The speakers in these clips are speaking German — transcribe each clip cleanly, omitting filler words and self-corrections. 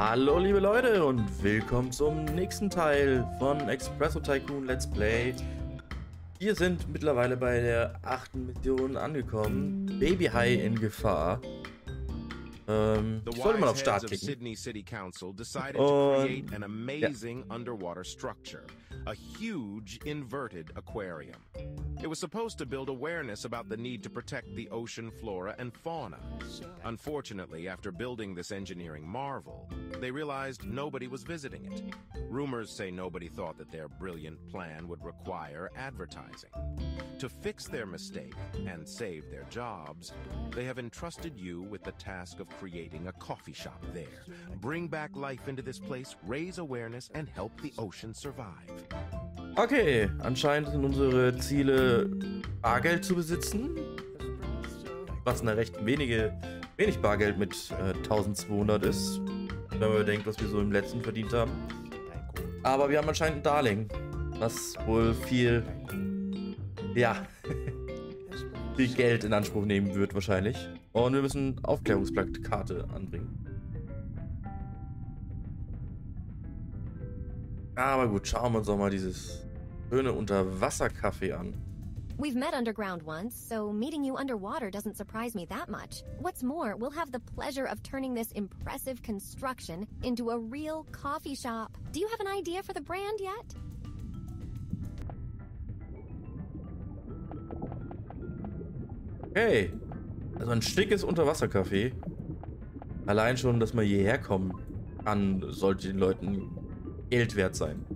Hallo liebe Leute und willkommen zum nächsten Teil von Espresso Tycoon Let's Play. Wir sind mittlerweile bei der 8. Mission angekommen. Baby High in Gefahr. Ich wollte mal auf Start klicken. A huge inverted aquarium. It was supposed to build awareness about the need to protect the ocean flora and fauna. Unfortunately, after building this engineering marvel, they realized nobody was visiting it. Rumors say nobody thought that their brilliant plan would require advertising. To fix their mistake and save their jobs, they have entrusted you with the task of creating a coffee shop there. Bring back life into this place, raise awareness, and help the ocean survive. Okay, anscheinend sind unsere Ziele, Bargeld zu besitzen, was eine recht wenig Bargeld mit 1200 ist, wenn man bedenkt, was wir so im letzten verdient haben. Aber wir haben anscheinend ein Darlehen, was wohl viel... ja, viel Geld in Anspruch nehmen wird wahrscheinlich. Und wir müssen Aufklärungsplakate anbringen. Aber gut, schauen wir uns doch mal dieses schöne Unterwasserkaffee an. We've met underground once, so meeting you underwater doesn't surprise me that much. What's more, we'll have the pleasure of turning this impressive construction into a real coffee shop. Do you have an idea for the brand yet? Okay, also ein schickes Unterwasserkaffee. Allein schon, dass man hierher kommen kann, sollte den Leuten Geld wert sein.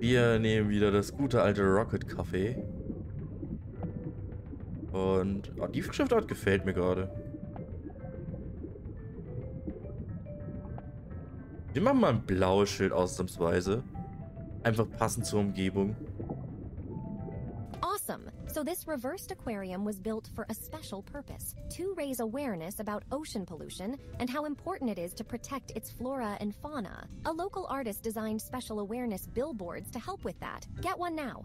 Wir nehmen wieder das gute alte Rocket Kaffee. Und oh, die Schriftart gefällt mir gerade. Wir machen mal ein blaues Schild ausnahmsweise. Einfach passend zur Umgebung. Awesome. So this reversed aquarium was built for a special purpose, to raise awareness about ocean pollution and how important it is to protect its flora and fauna. A local artist designed special awareness billboards to help with that. Get one now.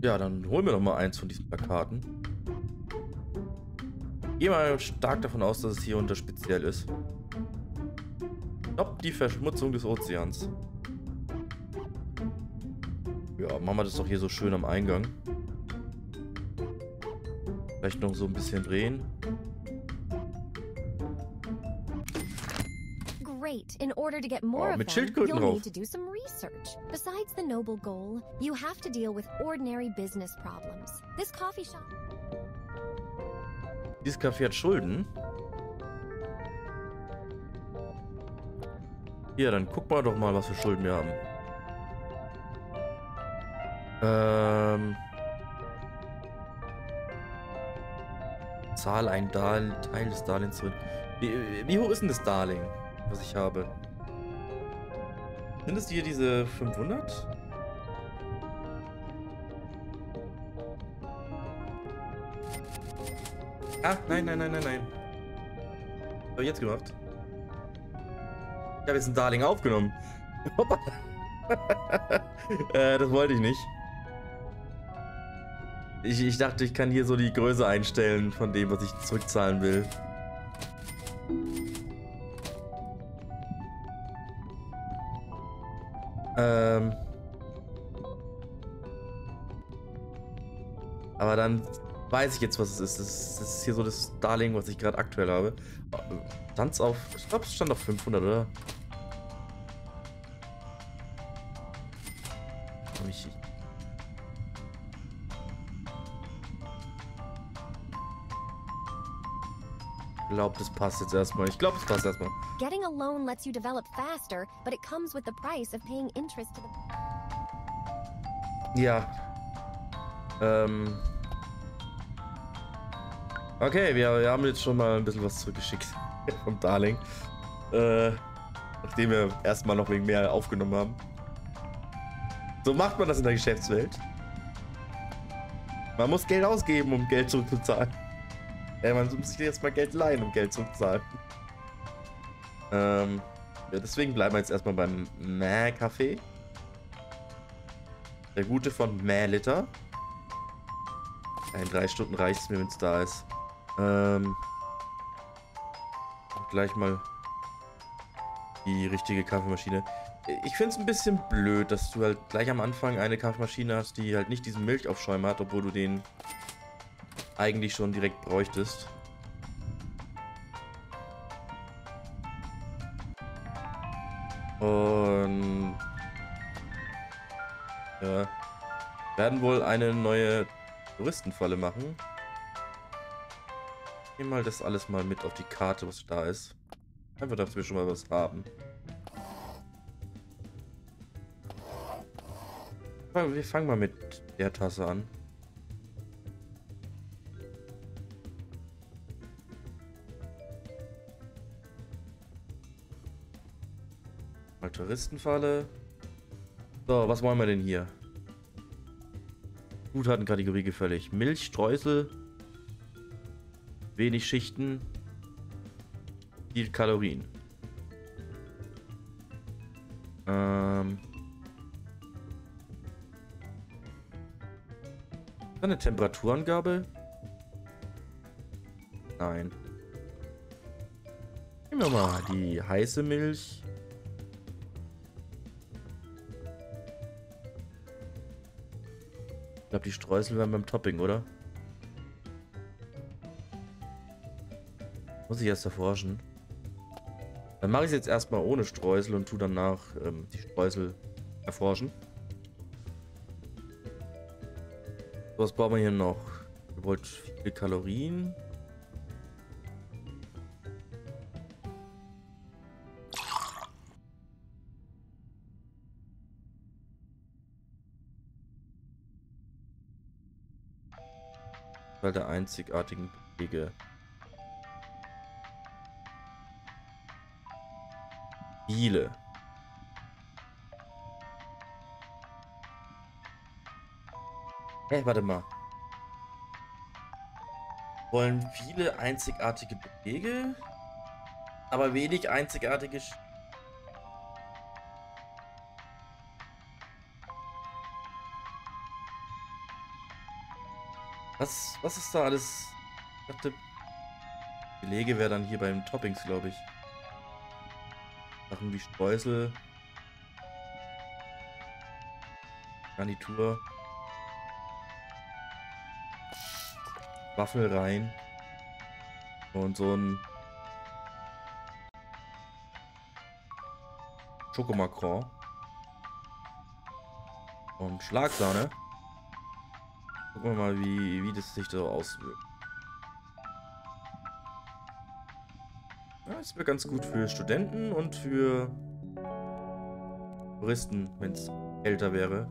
Ja, dann holen wir doch mal eins von diesen Plakaten. Ich gehe mal stark davon aus, dass es hier unter speziell ist. Stopp die Verschmutzung des Ozeans. Ja, machen wir das doch hier so schön am Eingang. Vielleicht noch so ein bisschen drehen. Great. In order to get more of them, you'll need to do some research. Besides the noble goal, you have to deal with ordinary business problems. This coffee shop. Dieses Café hat Schulden. Hier, dann guck mal doch mal, was für Schulden wir haben. Zahl ein Teil des Darlehens drin. Wie hoch ist denn das Darlehen, was ich habe? Sind es hier diese 500? Ah, nein. Was habe ich jetzt gemacht? Ich habe jetzt ein Darlehen aufgenommen. Hoppa. Das wollte ich nicht. Ich dachte, ich kann hier so die Größe einstellen von dem, was ich zurückzahlen will. Aber dann weiß ich jetzt, was es ist. Das ist hier so das Darlehen, was ich gerade aktuell habe. Ich glaube, es stand auf 500, oder? Ich glaube, das passt jetzt erstmal. Getting a loan lets you develop faster, but it comes with the price of paying interest to the... Ja. Okay, wir haben jetzt schon mal ein bisschen was zurückgeschickt vom Darling. Nachdem wir erstmal noch wegen mehr aufgenommen haben. So macht man das in der Geschäftswelt. Man muss Geld ausgeben, um Geld zurückzuzahlen. Man muss sich jetzt mal Geld leihen, um Geld zurückzuzahlen. Ja, deswegen bleiben wir jetzt erstmal beim Kaffee. Der gute von Mählitter. In 3 Stunden reicht es mir, wenn es da ist. Gleich mal die richtige Kaffeemaschine. Ich finde es ein bisschen blöd, dass du halt gleich am Anfang eine Kaffeemaschine hast, die halt nicht diesen Milchaufschäumer hat, obwohl du den eigentlich schon direkt bräuchtest. Und ja, werden wohl eine neue Touristenfalle machen. Ich nehme mal das alles mal mit auf die Karte, was da ist. Einfach, dass wir schon mal was haben. Wir fangen mal mit der Tasse an. Mal Touristenfalle. So, was wollen wir denn hier? Zutatenkategorie gefällig. Milch, Streusel. Wenig Schichten, viel Kalorien. Eine Temperaturangabe? Nein. Nehmen wir mal die heiße Milch. Ich glaube, die Streusel werden beim Topping, oder? Muss ich erst erforschen. Dann mache ich es jetzt erstmal ohne Streusel und tue danach die Streusel erforschen. So, was brauchen wir hier noch? Ihr wollt viele Kalorien. Weil der einzigartigen Wege. Viele. Hey, warte mal. Wollen viele einzigartige Belege, aber wenig einzigartige... Was ist da alles? Ich dachte, Belege wäre dann hier beim Toppings, glaube ich. Sachen wie Streusel, Garnitur, Waffel rein und so ein Schokomakron und Schlagsahne. Gucken wir mal, wie das sich so auswirkt. Das wäre ganz gut für Studenten und für Touristen, wenn es älter wäre.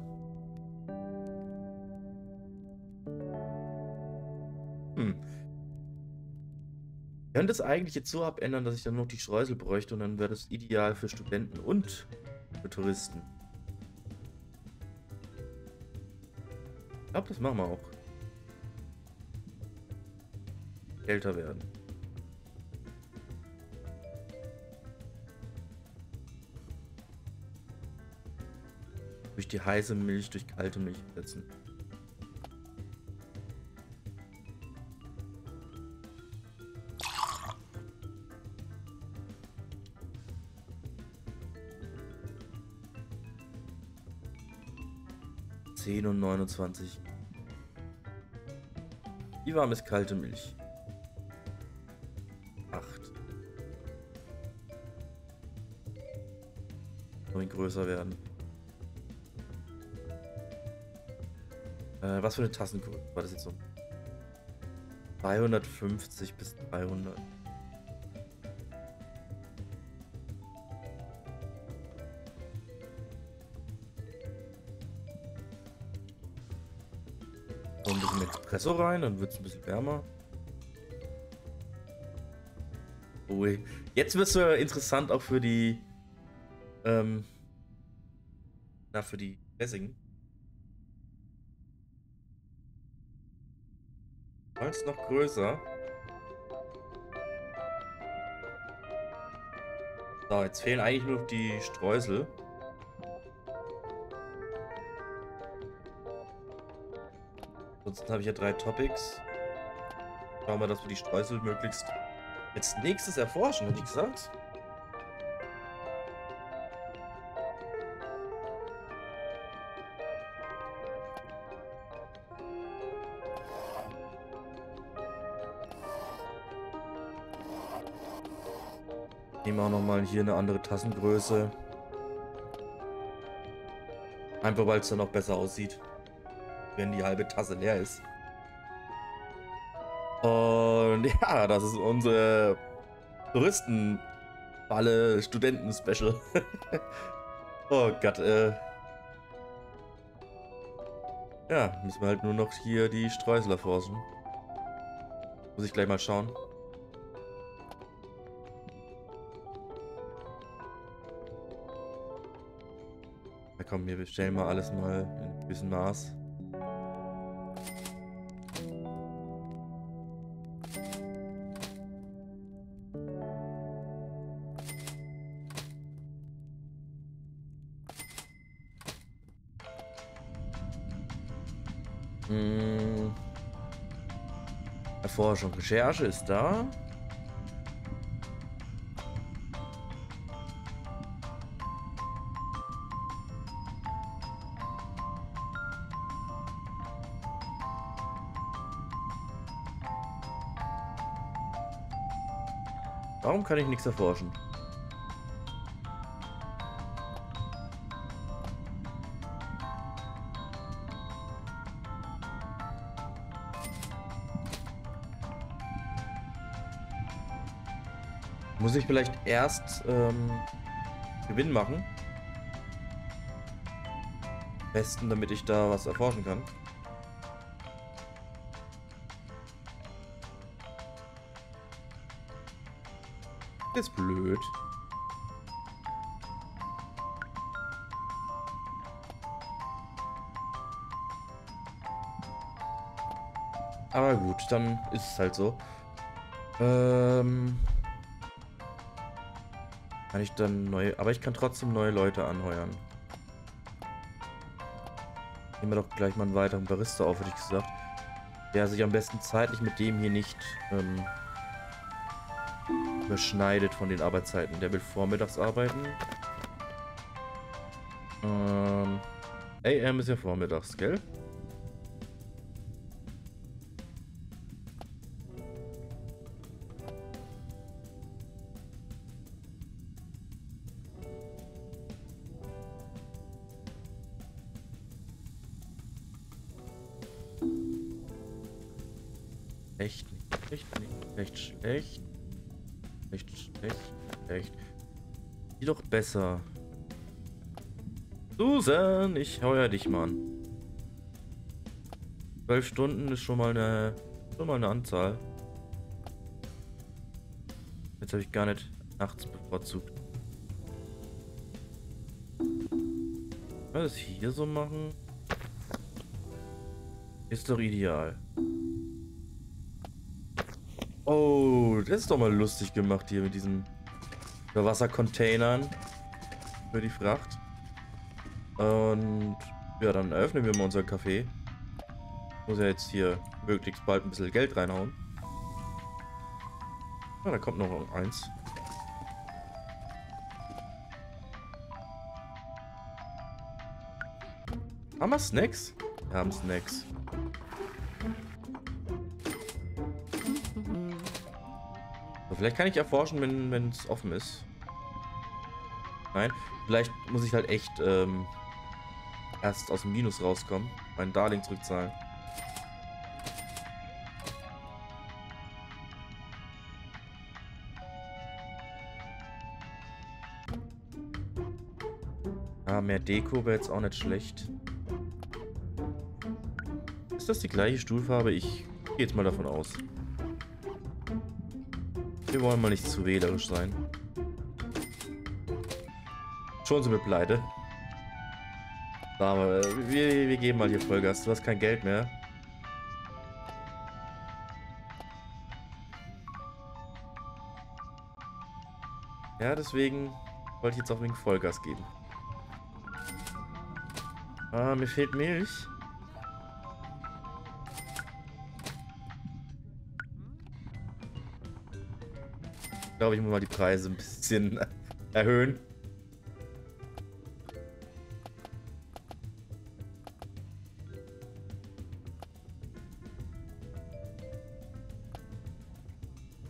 Ich könnte es eigentlich jetzt so abändern, dass ich dann noch die Streusel bräuchte und dann wäre das ideal für Studenten und für Touristen. Ich glaube, das machen wir auch. Älter werden. Durch die heiße Milch, durch kalte Milch ersetzen. $10 und 29. Wie warm ist kalte Milch? 8. Sollen größer werden. Was für eine Tassengröße war das jetzt so? 250 bis 300. So ein bisschen Espresso rein, dann wird es ein bisschen wärmer. Ui. Jetzt wird es interessant auch für die. Für die Dressing. Noch größer. So, jetzt fehlen eigentlich nur die Streusel. Ansonsten habe ich ja 3 Topics. Schauen wir, dass wir die Streusel möglichst als nächstes erforschen, hätte ich gesagt. Nehmen wir auch nochmal hier eine andere Tassengröße. Einfach weil es dann noch besser aussieht, wenn die halbe Tasse leer ist. Und ja, das ist unsere Touristenfalle Studenten-Special. Oh Gott. Ja, müssen wir halt nur noch hier die Streusel erforschen. Muss ich gleich mal schauen. Komm, wir bestellen mal alles mal in gewissem Maß. Erforschung, Recherche ist da. Warum kann ich nichts erforschen? Muss ich vielleicht erst Gewinn machen? Am besten, damit ich da was erforschen kann. Ist blöd. Aber gut, dann ist es halt so. Kann ich dann neue... Aber ich kann trotzdem neue Leute anheuern. Nehmen wir doch gleich mal einen weiteren Barista auf, hätte ich gesagt. Der sich am besten zeitlich mit dem hier nicht... überschneidet von den Arbeitszeiten. Der will vormittags arbeiten. AM ist ja vormittags, gell? Echt nicht, echt nicht, echt schlecht. Echt. Die doch besser. Susan, ich heuer dich mal an. 12 Stunden ist schon mal eine Anzahl. Jetzt habe ich gar nicht nachts bevorzugt. Kann man das hier so machen? Ist doch ideal. Oh, das ist doch mal lustig gemacht hier mit diesen Wassercontainern für die Fracht. Und ja, dann eröffnen wir mal unser Café. Muss ja jetzt hier möglichst bald ein bisschen Geld reinhauen. Ah, da kommt noch eins. Haben wir Snacks? Wir haben Snacks. Vielleicht kann ich erforschen, wenn es offen ist. Nein, vielleicht muss ich halt echt erst aus dem Minus rauskommen. Mein Darlehen zurückzahlen. Ah, mehr Deko wäre jetzt auch nicht schlecht. Ist das die gleiche Stuhlfarbe? Ich gehe jetzt mal davon aus. Wir wollen mal nicht zu wählerisch sein. Schon sind wir pleite. Aber wir geben mal hier Vollgas. Du hast kein Geld mehr. Ja, deswegen wollte ich jetzt auch wegen Vollgas geben. Ah, mir fehlt Milch. Ich glaube, ich muss mal die Preise ein bisschen erhöhen.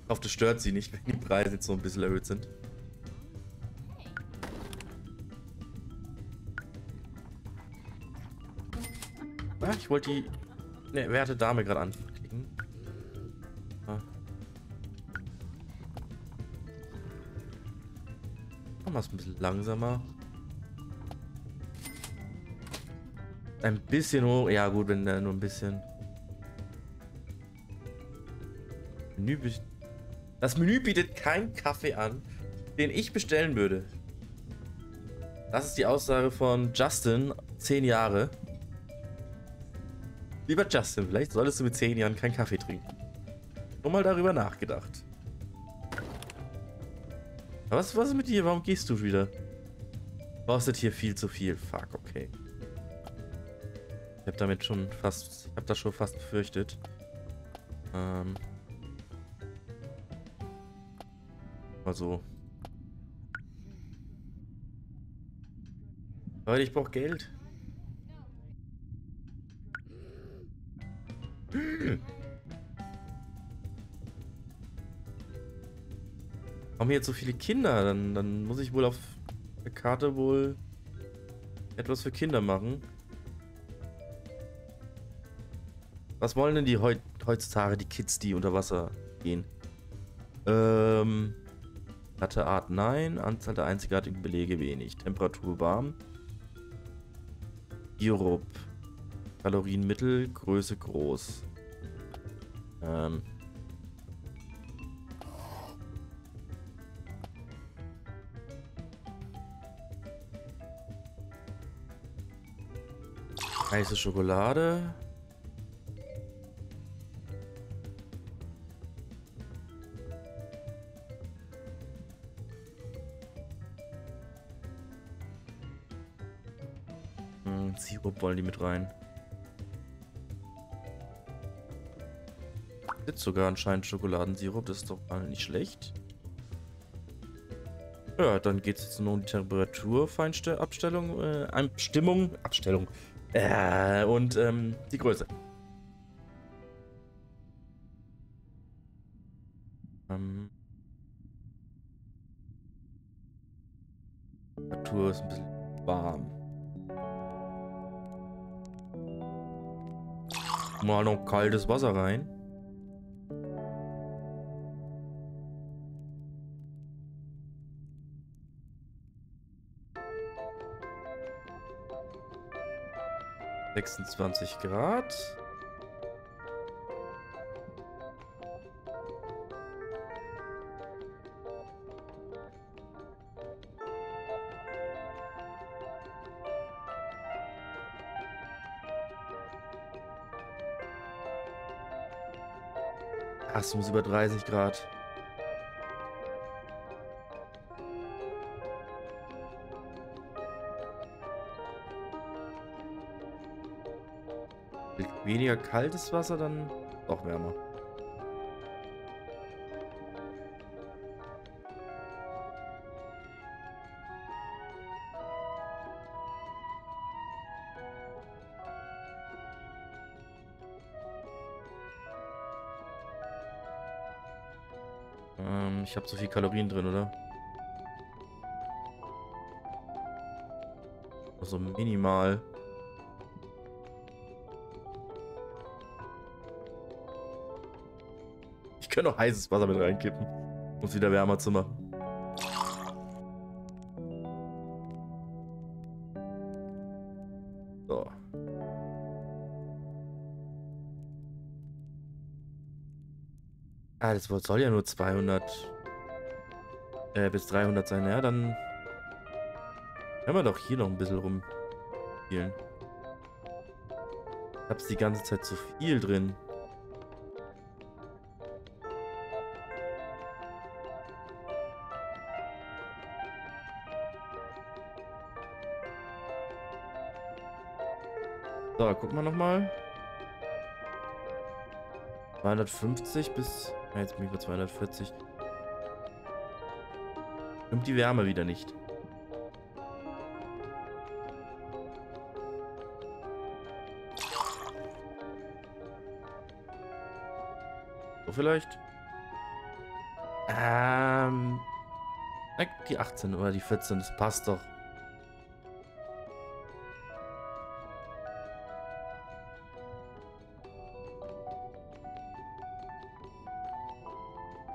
Ich hoffe, das stört sie nicht, wenn die Preise jetzt so ein bisschen erhöht sind. Ah, ich wollte die werte Dame gerade anklicken. Ah. Machen wir es ein bisschen langsamer. Ein bisschen hoch. Ja gut, wenn nur ein bisschen. Das Menü bietet keinen Kaffee an, den ich bestellen würde. Das ist die Aussage von Justin, 10 Jahre. Lieber Justin, vielleicht solltest du mit 10 Jahren keinen Kaffee trinken. Schon mal darüber nachgedacht. Aber was ist mit dir? Warum gehst du wieder? Kostet hier viel zu viel. Fuck, okay. Ich hab das schon fast befürchtet. Also. Leute, ich brauche Geld. Warum hier jetzt so viele Kinder? Dann muss ich wohl auf der Karte wohl etwas für Kinder machen. Was wollen denn die heutzutage, die Kids, die unter Wasser gehen? Latte Art nein, Anzahl der einzigartigen Belege wenig, Temperatur warm, Sirup, Kalorien mittel, Größe groß. Heiße Schokolade. Sirup wollen die mit rein. Jetzt sogar anscheinend Schokoladensirup, das ist doch nicht schlecht. Ja, dann geht es jetzt nur um die Temperatur, Feinabstellung, Abstellung und die Größe. Temperatur ist ein bisschen warm. Mal noch kaltes Wasser rein. ...26 Grad. Ach, es muss über 30 Grad. Weniger kaltes Wasser, dann auch wärmer. Ich habe so viel Kalorien drin, oder? Also minimal. Ich kann noch heißes Wasser mit reinkippen, um es wieder wärmer zu machen. So. Ah, das soll ja nur 200 bis 300 sein. Ja, dann können wir doch hier noch ein bisschen rumspielen. Ich hab's die ganze Zeit zu viel drin. So, gucken wir nochmal. 250 bis... Ja, jetzt bin ich bei 240. Nimmt die Wärme wieder nicht. So vielleicht? Die 18 oder die 14, das passt doch.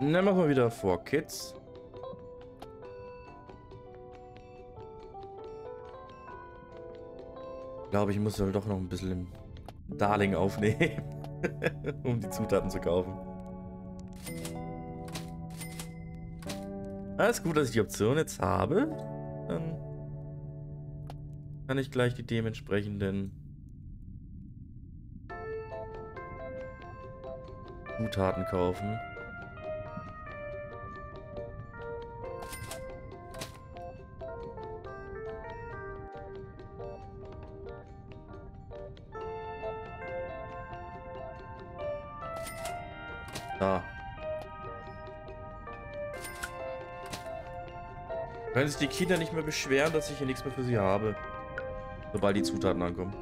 Na, machen wir wieder vor Kids. Ich glaube, ich muss ja doch noch ein bisschen im Darling aufnehmen, um die Zutaten zu kaufen. Alles gut, dass ich die Option jetzt habe. Dann kann ich gleich die dementsprechenden Zutaten kaufen. Können sich die Kinder nicht mehr beschweren, dass ich hier nichts mehr für sie habe, sobald die Zutaten ankommen.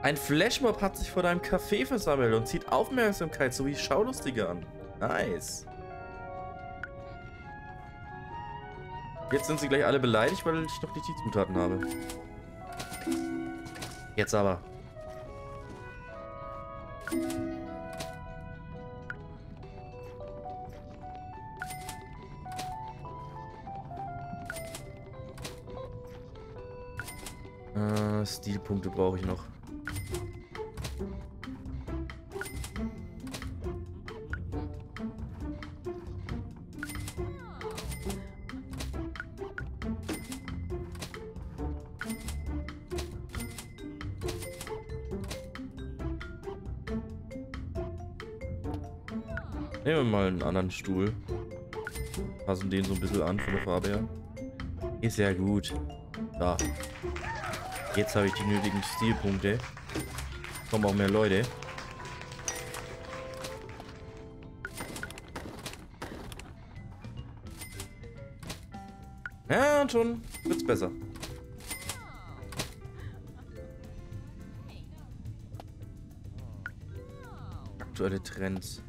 Ein Flashmob hat sich vor deinem Café versammelt und zieht Aufmerksamkeit sowie Schaulustige an. Nice. Jetzt sind sie gleich alle beleidigt, weil ich noch nicht die Zutaten habe. Jetzt aber. Stilpunkte brauche ich noch. Nehmen wir mal einen anderen Stuhl. Passen den so ein bisschen an von der Farbe her. Ist ja gut. Da. Jetzt habe ich die nötigen Stilpunkte. Kommen auch mehr Leute. Ja, und schon wird's besser. Aktuelle Trends.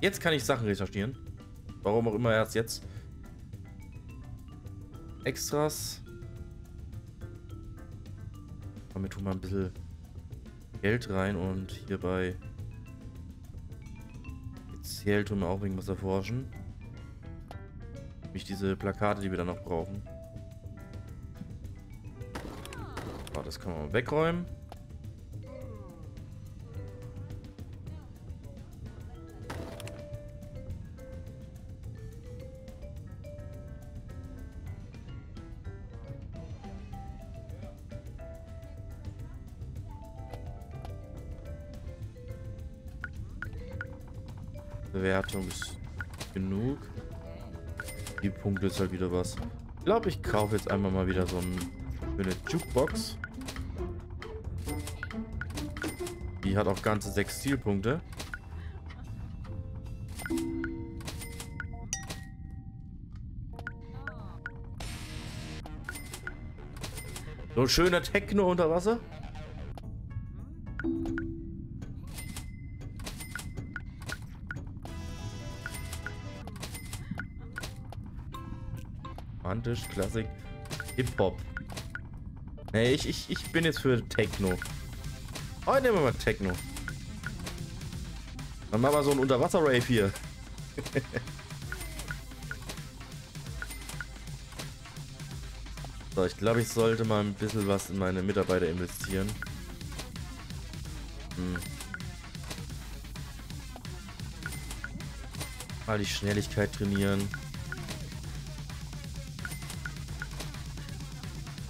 Jetzt kann ich Sachen recherchieren. Warum auch immer erst jetzt. Extras. Aber wir tun mal ein bisschen Geld rein und hierbei speziell tun wir auch irgendwas erforschen. Nämlich diese Plakate, die wir dann noch brauchen. So, das können wir mal wegräumen. Bewertung ist genug. Die Punkte ist halt wieder was. Ich glaube, ich kaufe jetzt einmal mal wieder so eine Jukebox. Die hat auch ganze 6 Zielpunkte. So ein schöner Techno unter Wasser. Klassik, Hip-Hop. Nee, ich bin jetzt für Techno. Heute nehmen wir mal Techno. Dann machen wir so einen Unterwasser-Rave hier. So, ich glaube, ich sollte mal ein bisschen was in meine Mitarbeiter investieren. Mal die Schnelligkeit trainieren.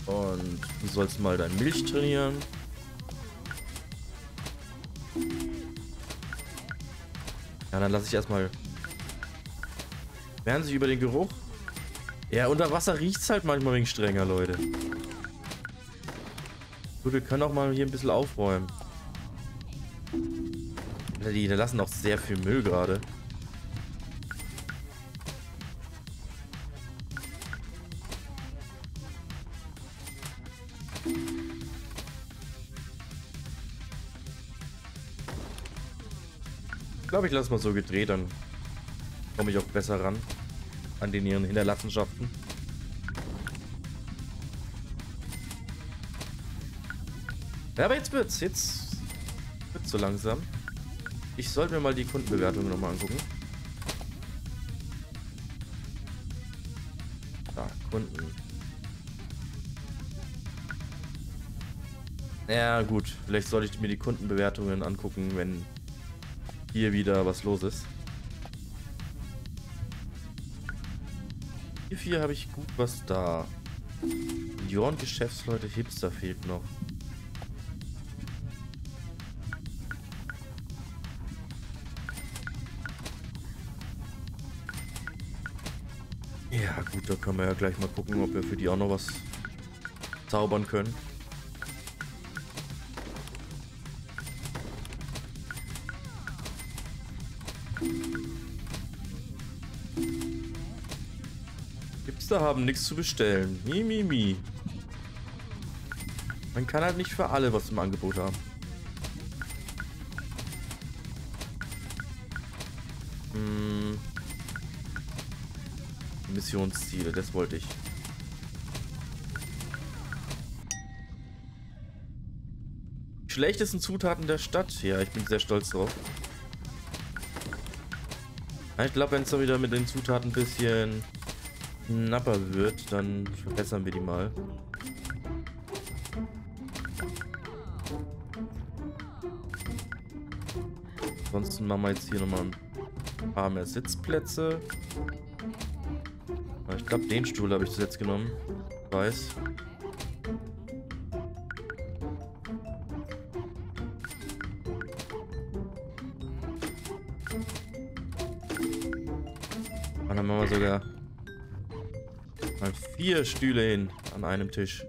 Und du sollst mal deine Milch trainieren. Ja, dann lasse ich erstmal. Lernen Sie über den Geruch Ja, unter Wasser riecht es halt manchmal wegen strenger, Leute. Gut, wir können auch mal hier ein bisschen aufräumen. Die lassen auch sehr viel Müll gerade. Ich glaube, ich lasse mal so gedreht, dann komme ich auch besser ran an den ihren Hinterlassenschaften. Ja, aber jetzt wird's so langsam. Ich sollte mir mal die Kundenbewertung nochmal angucken. Da, Kunden. Ja, gut. Vielleicht sollte ich mir die Kundenbewertungen angucken, wenn hier wieder was los ist. Hier habe ich gut was da. Millionen Geschäftsleute, Hipster fehlt noch. Ja gut, da können wir ja gleich mal gucken, ob wir für die auch noch was zaubern können. Hipster haben nichts zu bestellen. Mi. Man kann halt nicht für alle was im Angebot haben. Missionsziele, das wollte ich. Die schlechtesten Zutaten der Stadt. Ja, ich bin sehr stolz drauf. Ich glaube, wenn es da wieder mit den Zutaten ein bisschen knapper wird, dann verbessern wir die mal. Ansonsten machen wir jetzt hier nochmal ein paar mehr Sitzplätze. Ich glaube, den Stuhl habe ich zuletzt genommen. Weiß. Und dann machen wir sogar mal 4 Stühle hin an einem Tisch.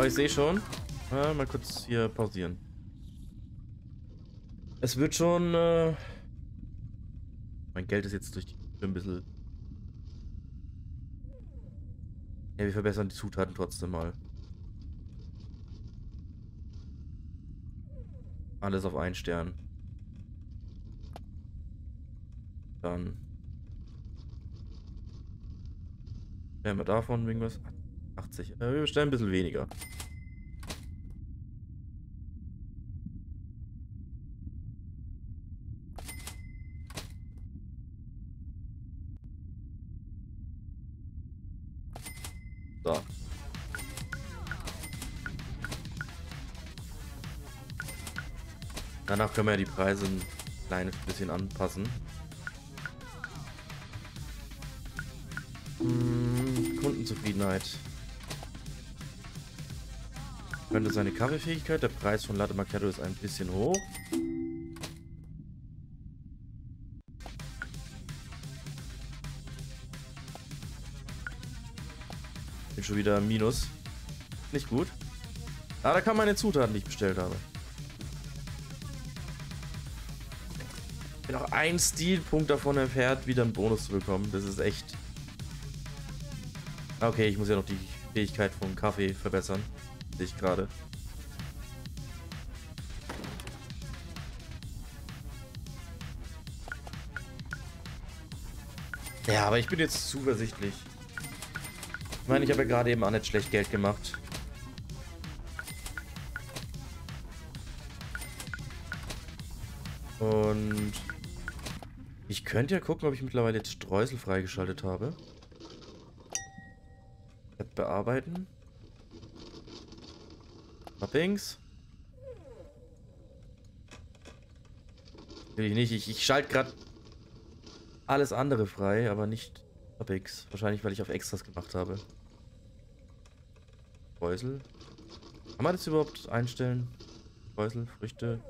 Oh, ich sehe schon. Mal kurz hier pausieren. Es wird schon... Mein Geld ist jetzt durch die Tür ein bisschen... Ja, wir verbessern die Zutaten trotzdem mal. Alles auf 1 Stern. Dann... Stellen wir davon wegen was... 80. Wir bestellen ein bisschen weniger. So. Danach können wir ja die Preise ein kleines bisschen anpassen. Kundenzufriedenheit. Könnte seine Kaffeefähigkeit. Der Preis von Latte Macchiato ist ein bisschen hoch. Bin schon wieder im Minus. Nicht gut. Ah, da kann meine Zutaten, die ich bestellt habe. Bin auch ein Stilpunkt davon entfernt, wieder einen Bonus zu bekommen. Das ist echt... Okay, ich muss ja noch die Fähigkeit vom Kaffee verbessern. Ich gerade. Ja, aber ich bin jetzt zuversichtlich. Ich meine, ich habe ja gerade eben auch nicht schlecht Geld gemacht. Und ich könnte ja gucken, ob ich mittlerweile jetzt Streusel freigeschaltet habe. App bearbeiten. Toppings. Will ich nicht. Ich schalte gerade alles andere frei, aber nicht Topics. Wahrscheinlich, weil ich auf Extras gemacht habe. Streusel. Kann man das überhaupt einstellen? Streusel, Früchte.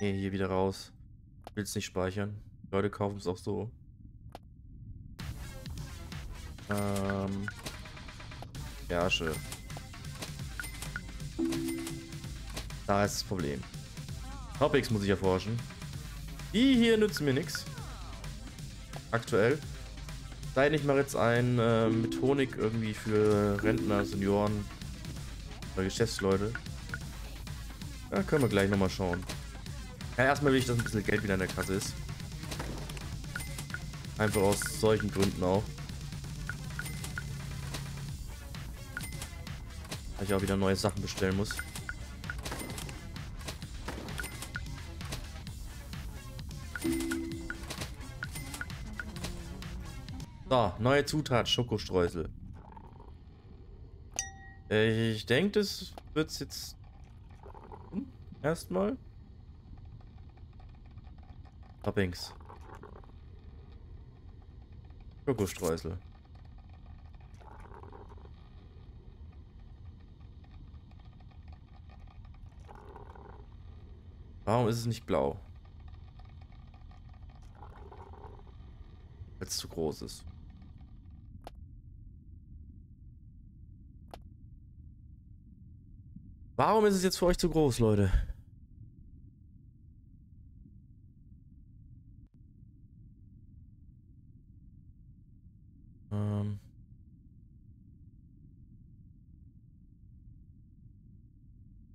Ne, hier wieder raus. Ich will es nicht speichern. Die Leute kaufen es auch so. Ja, schön. Da ist das Problem. Topics muss ich erforschen. Die hier nützen mir nichts. Aktuell. Sei nicht mal jetzt ein mit Honig irgendwie für Rentner, Senioren oder Geschäftsleute. Da können wir gleich nochmal schauen. Ja, erstmal will ich, dass ein bisschen Geld wieder in der Kasse ist. Einfach aus solchen Gründen auch. Weil ich auch wieder neue Sachen bestellen muss. So, neue Zutat, Schokostreusel. Ich denke, das wird's jetzt erstmal. Toppings. Schokostreusel. Warum ist es nicht blau? Weil es zu groß ist. Warum ist es jetzt für euch zu groß, Leute?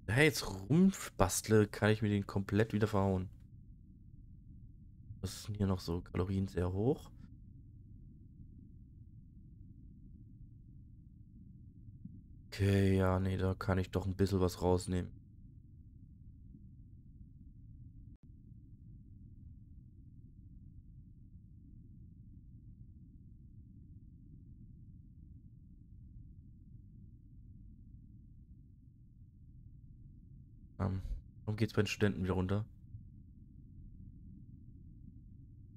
Hey, jetzt rumbastle, kann ich mir den komplett wieder verhauen. Was sind hier noch so? Kalorien sehr hoch. Okay, ja, nee, da kann ich doch ein bisschen was rausnehmen. Warum geht's bei den Studenten wieder runter?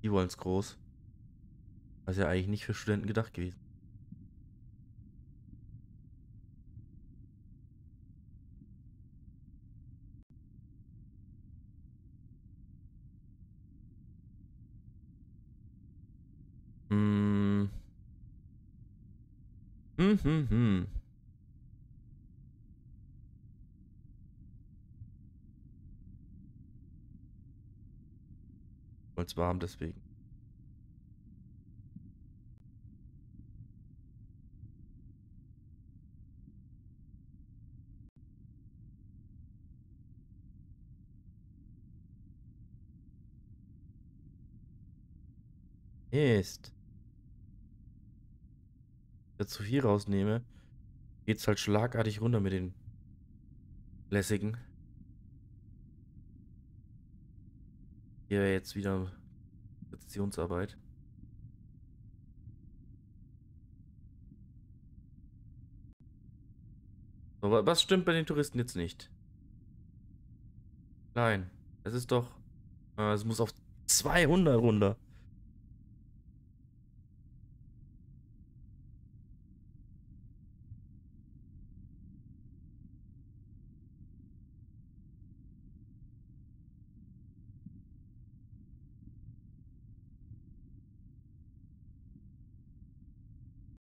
Die wollen's groß. Das ist ja eigentlich nicht für Studenten gedacht gewesen. Wollt's warm deswegen. Ist. Zu viel rausnehme, geht's halt schlagartig runter mit den lässigen. Hier jetzt wieder Rezessionsarbeit. Aber was stimmt bei den Touristen jetzt nicht? Nein, es ist doch, es muss auf 200 runter.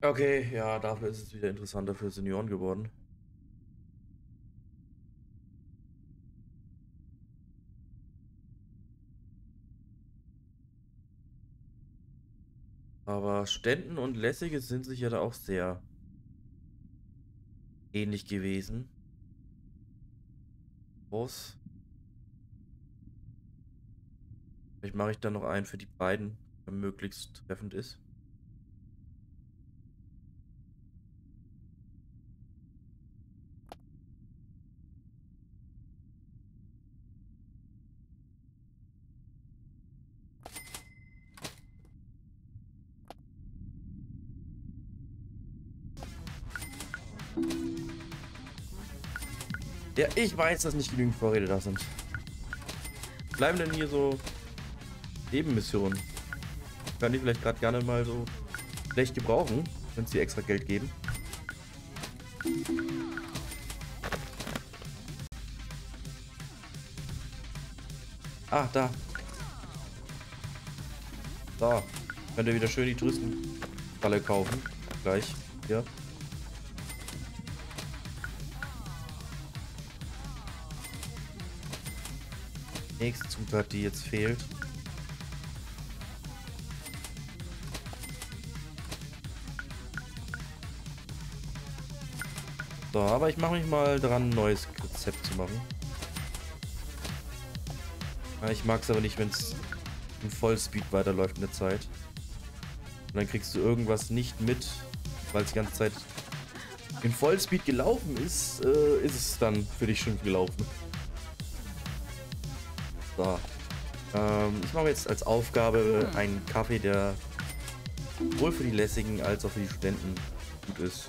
Okay, ja, dafür ist es wieder interessanter für Senioren geworden. Aber Ständen und Lässige sind sich ja da auch sehr ähnlich gewesen. Groß. Vielleicht mache ich da noch einen für die beiden, der möglichst treffend ist. Ja, ich weiß, dass nicht genügend Vorräte da sind. Bleiben denn hier so Nebenmission. Kann ich vielleicht gerade gerne mal so schlecht gebrauchen, wenn sie extra Geld geben. Ah, da. Da. Könnt ihr wieder schön die Touristenfalle kaufen. Gleich. Ja. Nächste Zutat, die jetzt fehlt. So, aber ich mache mich mal dran, ein neues Rezept zu machen. Ich mag es aber nicht, wenn es in Vollspeed weiterläuft eine Zeit. Und dann kriegst du irgendwas nicht mit, weil es die ganze Zeit in Vollspeed gelaufen ist, ist es dann für dich schon gelaufen. So. Ich mache jetzt als Aufgabe einen Kaffee, der sowohl für die Lässigen als auch für die Studenten gut ist.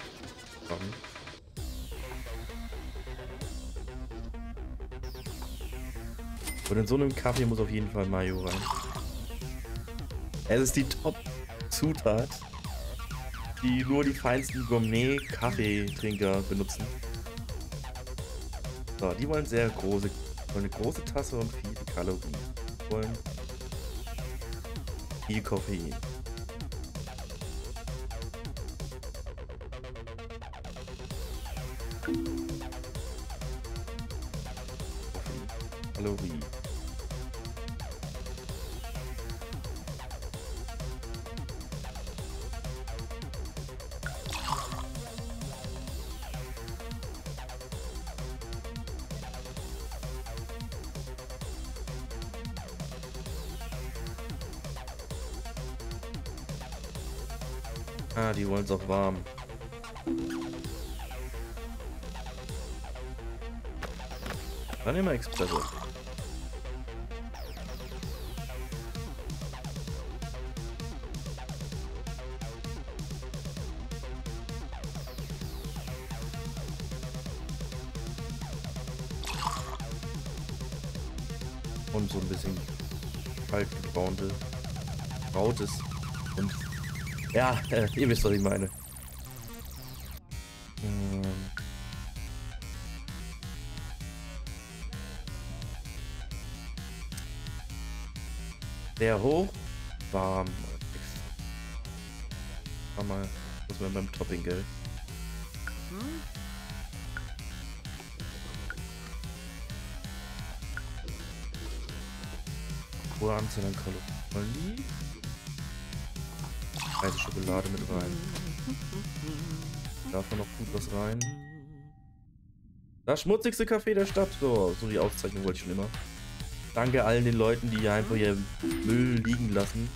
Und in so einem Kaffee muss auf jeden Fall Mayo rein. Es ist die Top-Zutat, die nur die feinsten Gourmet-Kaffeetrinker benutzen. So, die wollen sehr große, wollen eine große Tasse und viele Kalorien. Wollen viel Koffein. Kalorien. Ah, die wollen es auch warm. Dann nehmen wir Espresso. Und so ein bisschen kalt gebraunte, rautes und ja, ihr wisst, was ich meine. Sehr hoch, warm. Mach mal, muss man beim Topping, gell? Hohe Anzahl an Kalorien. Heiße Schokolade mit rein. Darf man noch gut was rein? Das schmutzigste Café der Stadt. So die Auszeichnung wollte ich schon immer. Danke allen den Leuten, die hier einfach hier Müll liegen lassen.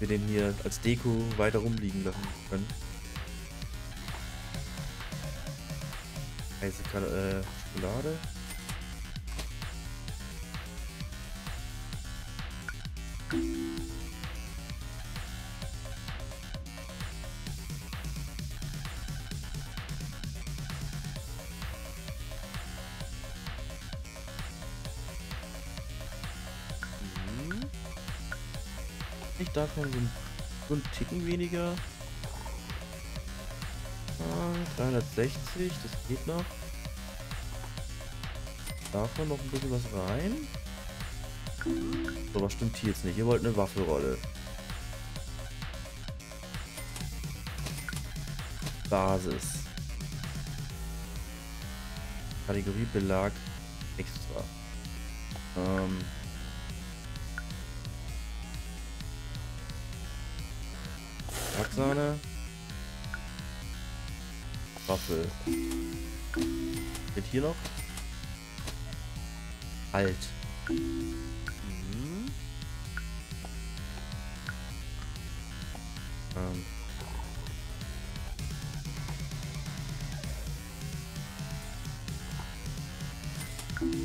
Wir den hier als Deko weiter rumliegen lassen können. Heiße Schokolade. Ich darf mal so einen Ticken weniger. Ah, 360, das geht noch. Darf man noch ein bisschen was rein? So, was stimmt hier jetzt nicht? Ihr wollt eine Waffelrolle. Basis. Kategorie Belag extra. Hacksahne. Waffel. Mit hier noch? Alt.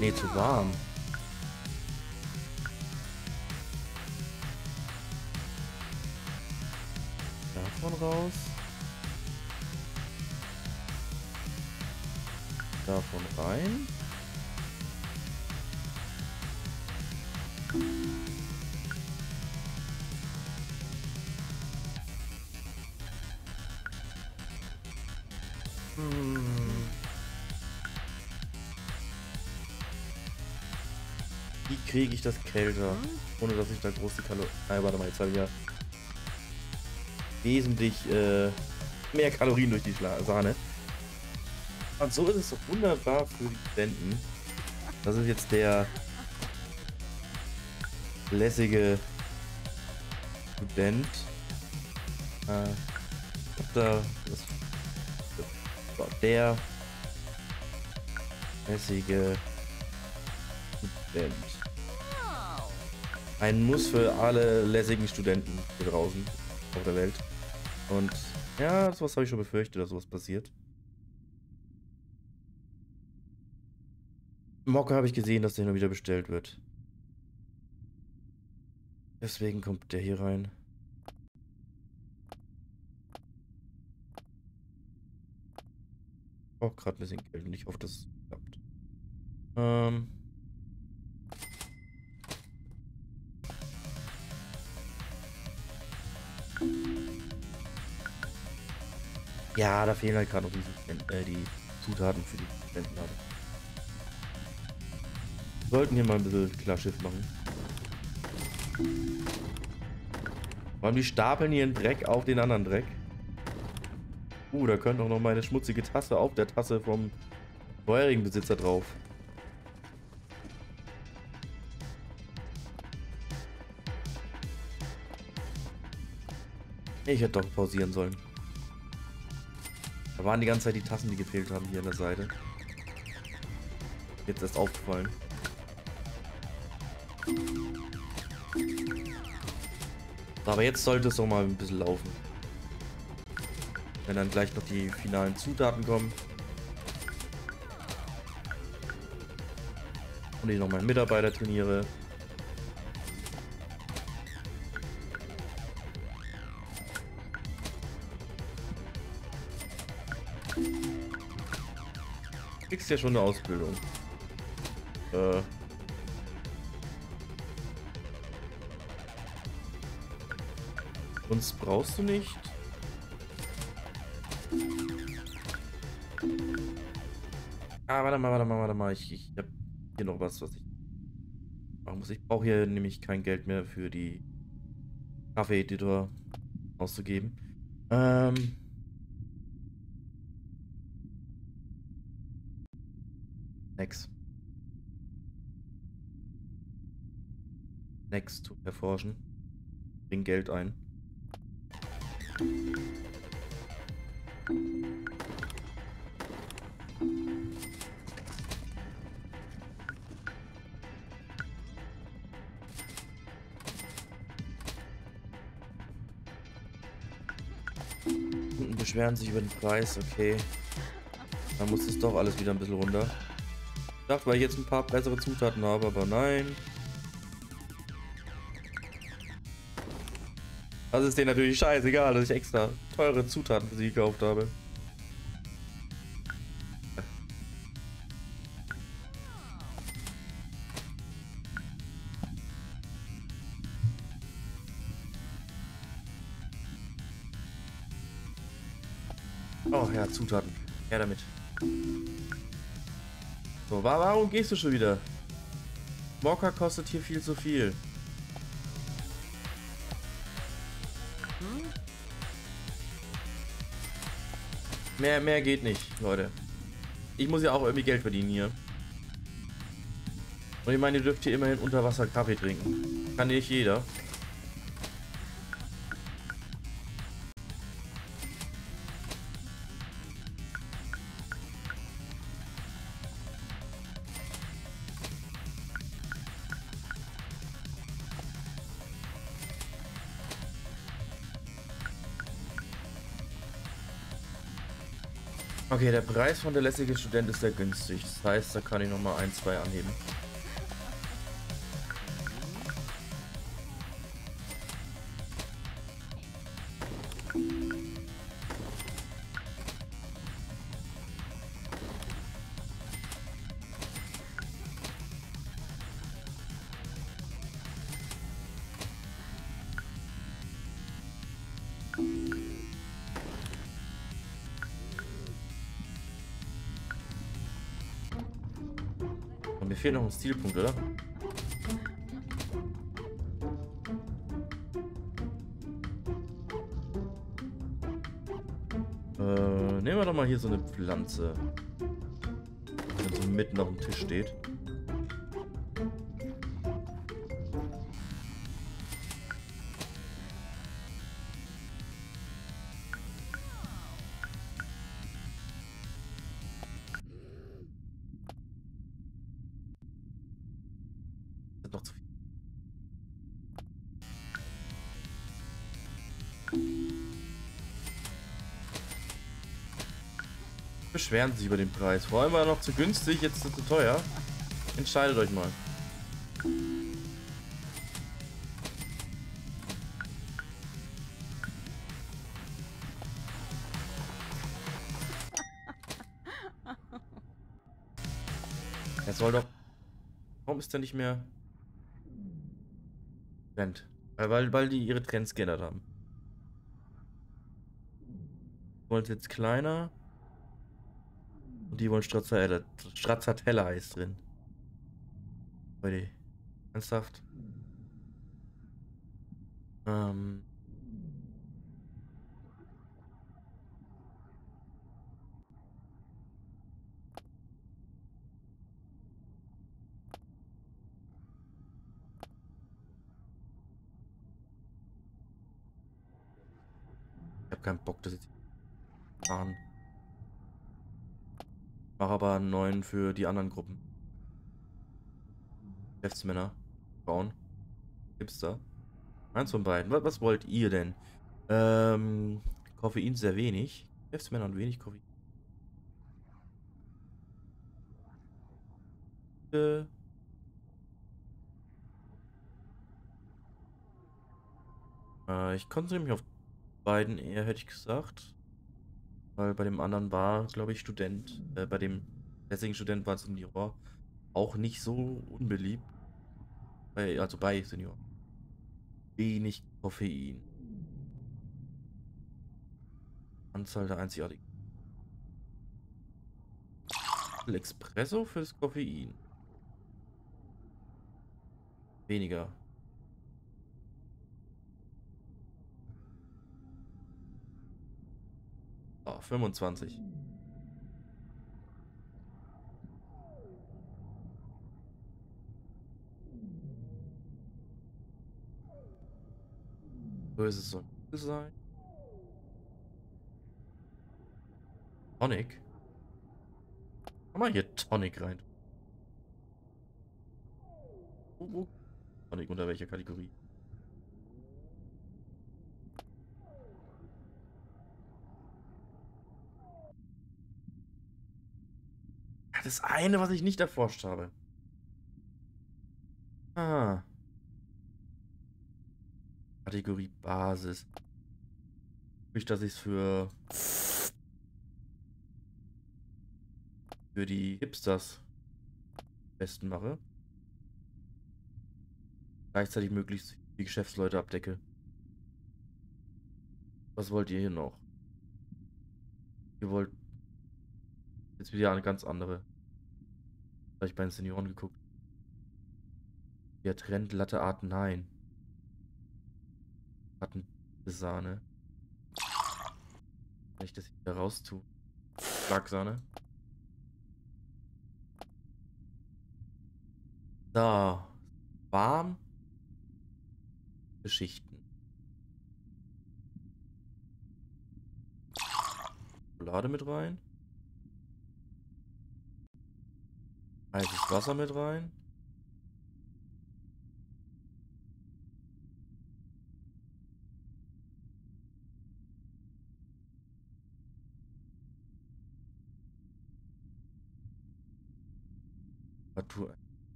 Nee, zu warm. Raus. Davon rein. Wie kriege ich das kälter? Ohne dass ich da groß die Kalorien... Nein, warte mal, jetzt habe ich ja wesentlich mehr Kalorien durch die Sahne. Und so ist es doch wunderbar für die Studenten. Das ist jetzt der lässige Student. Der lässige Student. Ein Muss für alle lässigen Studenten hier draußen auf der Welt. Und ja, sowas habe ich schon befürchtet, dass sowas passiert. Mokka habe ich gesehen, dass der nur wieder bestellt wird. Deswegen kommt der hier rein. Ich brauche gerade ein bisschen Geld und ich hoffe, dass es klappt. Ja, da fehlen halt gerade noch die Zutaten für die Studentenlade. Wir sollten hier mal ein bisschen Klarschiff machen. Vor allem die stapeln hier einen Dreck auf den anderen Dreck. Da könnte auch noch meine schmutzige Tasse auf der Tasse vom vorherigen Besitzer drauf. Ich hätte doch pausieren sollen. Da waren die ganze Zeit die Tassen, die gefehlt haben hier an der Seite. Jetzt ist aufgefallen. Aber jetzt sollte es doch mal ein bisschen laufen. Wenn dann gleich noch die finalen Zutaten kommen. Und ich noch meinen Mitarbeiter trainiere. Du kriegst ja schon eine Ausbildung. Uns brauchst du nicht. Ah, warte mal. Ich hab hier noch was ich machen muss. Ich brauche hier nämlich kein Geld mehr für die Kaffee-Editor auszugeben. Next to erforschen. Bring Geld ein. Beschweren sich über den Preis, okay. Dann muss es doch alles wieder ein bisschen runter. Ich dachte, weil ich jetzt ein paar bessere Zutaten habe, aber nein. Das ist denen natürlich scheißegal, dass ich extra teure Zutaten für sie gekauft habe. Oh ja, Zutaten. Her damit. So, warum gehst du schon wieder? Mokka kostet hier viel zu viel. Mehr geht nicht, Leute. Ich muss ja auch irgendwie Geld verdienen hier. Und ich meine, ihr dürft hier immerhin unter Wasser Kaffee trinken. Kann nicht jeder. Okay, der Preis von der lässige Student ist sehr günstig. Das heißt, da kann ich nochmal 1, 2 anheben. Und mir fehlen noch ein Stilpunkt, oder? Nehmen wir doch mal hier so eine Pflanze. Die so mitten auf dem Tisch steht. Beschweren sich über den Preis. Vor allem war er noch zu günstig, jetzt ist er zu teuer. Entscheidet euch mal. Er soll doch... Warum ist er nicht mehr... Trend? Weil die ihre Trends geändert haben. Ich wollte jetzt kleiner... Und die wollen Stracciatella. Stracciatella ist drin. Leute, ernsthaft. Ich hab keinen Bock, das jetzt zu machen. Mach aber einen neuen für die anderen Gruppen. Geschäftsmänner, Frauen, Hipster. Eins von beiden. Was wollt ihr denn? Koffein sehr wenig. Geschäftsmänner und wenig Koffein. Ich konzentriere mich auf beiden eher, hätte ich gesagt. Weil bei dem anderen war, glaube ich, Student, bei dem letzten Student war Senior auch nicht so unbeliebt. Also bei Senior. Wenig Koffein. Anzahl der einzigartigen. Espresso fürs Koffein. Weniger. Oh, 25. Böses soll es sein. Tonic. Kann man hier Tonic rein? Tonic unter welcher Kategorie? Das eine, was ich nicht erforscht habe. Ah. Kategorie Basis. Nicht, dass ich es für die Hipsters am besten mache. Gleichzeitig möglichst die Geschäftsleute abdecke. Was wollt ihr hier noch? Ihr wollt jetzt wieder eine ganz andere. Ich bei den Senioren geguckt. Der Trend Latte Art, nein. Latte Sahne. Wenn ich das hier raus tue. Schlagsahne. So. Warm. Geschichten. Schokolade mit rein. Heißes Wasser mit rein.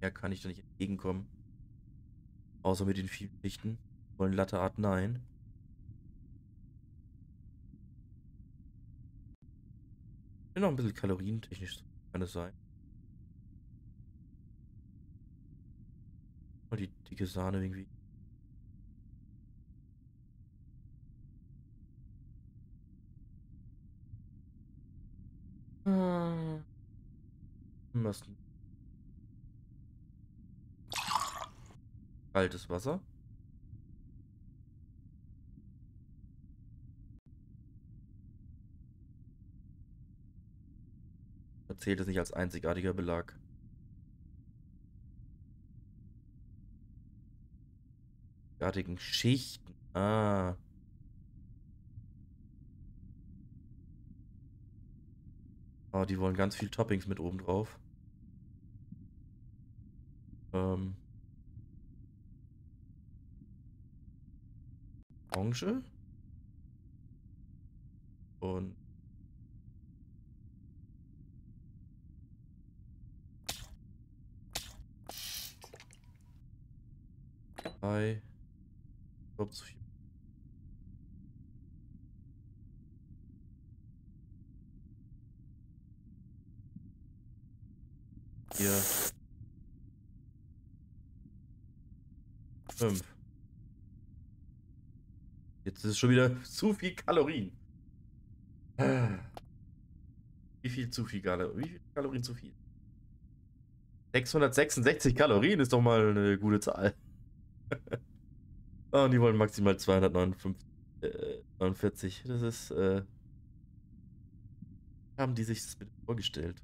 Ja, kann ich da nicht entgegenkommen. Außer mit den vielen Lichten. Wollen Latte Art, nein. Ich will noch ein bisschen kalorientechnisch, kann es sein. Und die dicke Sahne irgendwie. Was denn? Kaltes Wasser. Da zählt es nicht als einzigartiger Belag. Einzigartigen Schichten. Ah. Oh, die wollen ganz viel Toppings mit oben drauf. Orange. Und drei. Ich glaube zu viel. Hier. 5. Jetzt ist schon wieder zu viel Kalorien. Wie viel zu viel Kalorien? Wie viel Kalorien zu viel? 666 Kalorien ist doch mal eine gute Zahl. Oh, und die wollen maximal 249. Das ist, haben die sich das bitte vorgestellt?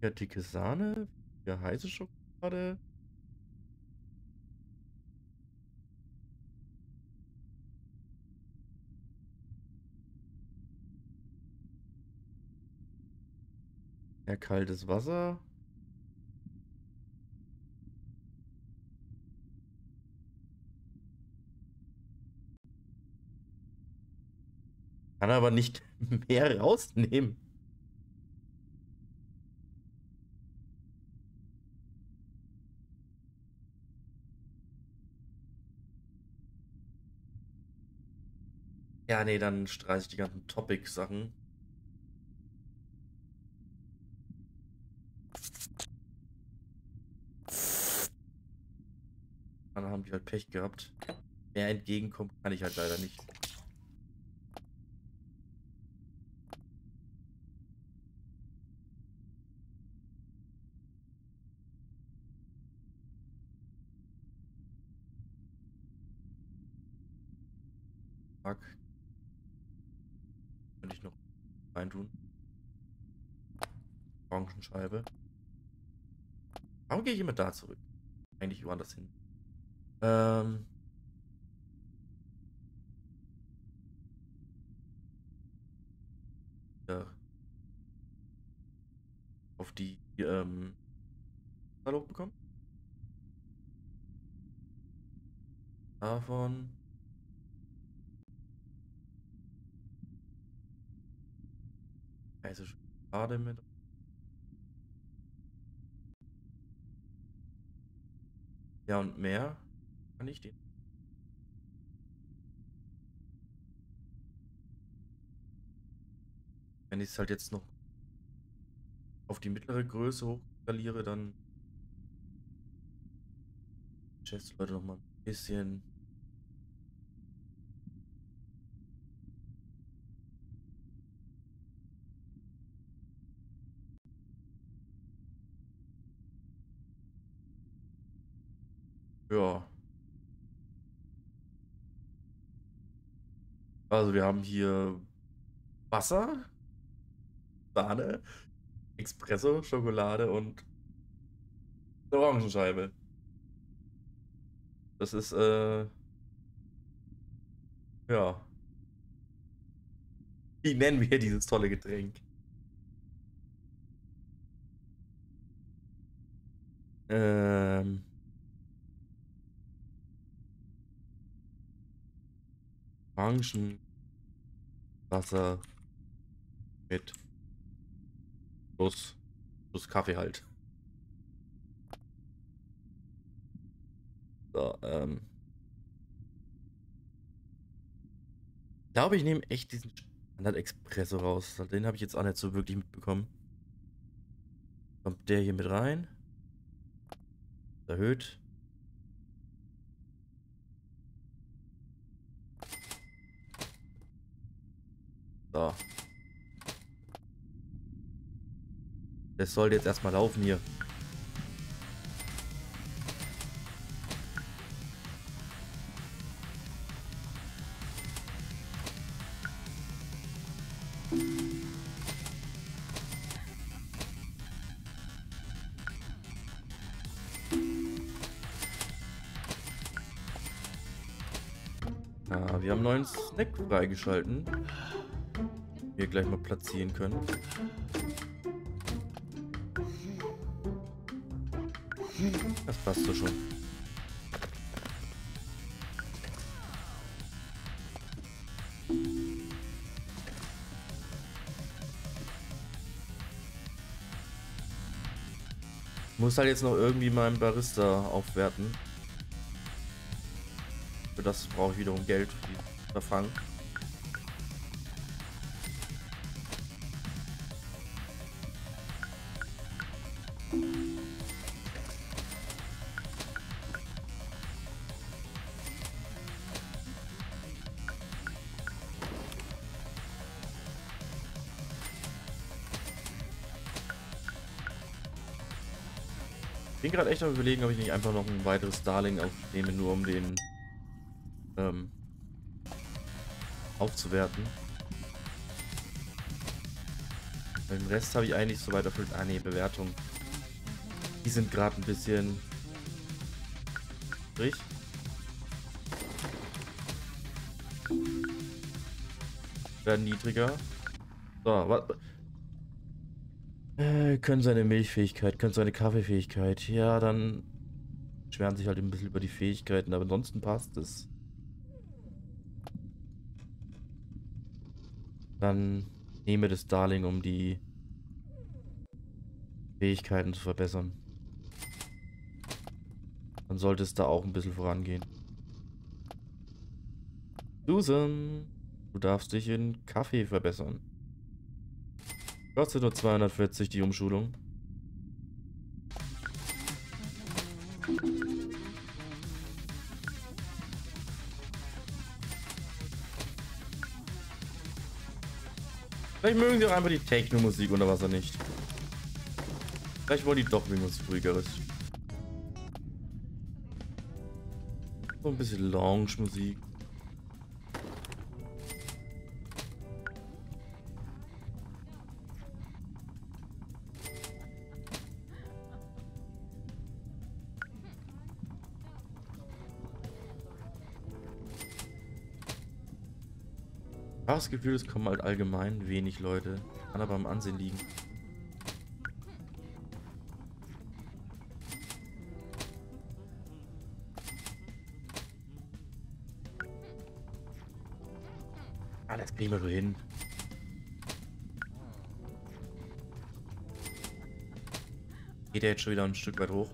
Ja, dicke Sahne, ja, heiße Schokolade. Ja, kaltes Wasser. Kann aber nicht mehr rausnehmen. Ja, nee, dann streiche ich die ganzen Topic-Sachen. Dann haben die halt Pech gehabt. Mehr entgegenkommen kann ich halt leider nicht. Könnte ich noch reintun. Orangenscheibe. Warum gehe ich immer da zurück? Eigentlich woanders hin. Ja. Auf die Hallo bekommen. Davon. Also Schokolade mit. Ja, und mehr kann ich den. Wenn ich es halt jetzt noch auf die mittlere Größe hochskaliere, dann schätzt Leute noch mal ein bisschen. Ja. Also wir haben hier Wasser, Sahne, Espresso, Schokolade und eine Orangenscheibe. Das ist, ja. Wie nennen wir dieses tolle Getränk? Orangenwasser mit plus Kaffee halt. So, ich glaube, ich nehme echt diesen Standard Espresso raus. Den habe ich jetzt auch nicht so wirklich mitbekommen. Kommt der hier mit rein. Erhöht. So. Das sollte jetzt erstmal laufen hier. Ah, wir haben einen neuen Snack freigeschalten. Hier gleich mal platzieren können. Das passt so schon. Muss halt jetzt noch irgendwie meinen Barista aufwerten. Für das brauche ich wiederum Geld, die verfangen. Ich bin gerade echt am Überlegen, ob ich nicht einfach noch ein weiteres Darling aufnehme, nur um den aufzuwerten. Den Rest habe ich eigentlich soweit erfüllt. Ah ne, Bewertungen. Die sind gerade ein bisschen sprich. Werden niedriger. So, was? Können seine Milchfähigkeit, können seine Kaffeefähigkeit. Ja, dann beschweren sich halt ein bisschen über die Fähigkeiten, aber ansonsten passt es. Dann nehme das Darling, um die Fähigkeiten zu verbessern. Dann sollte es da auch ein bisschen vorangehen. Susan, du darfst dich in Kaffee verbessern. Kostet nur 240 die Umschulung. Vielleicht mögen sie auch einfach die Techno-Musik unter Wasser nicht. Vielleicht wollen die doch irgendwas ruhigeres. So ein bisschen Lounge-Musik. Das Gefühl, es kommen halt allgemein wenig Leute, kann aber am Ansehen liegen. Ah, das kriegen wir so hin. Geht er jetzt schon wieder ein Stück weit hoch?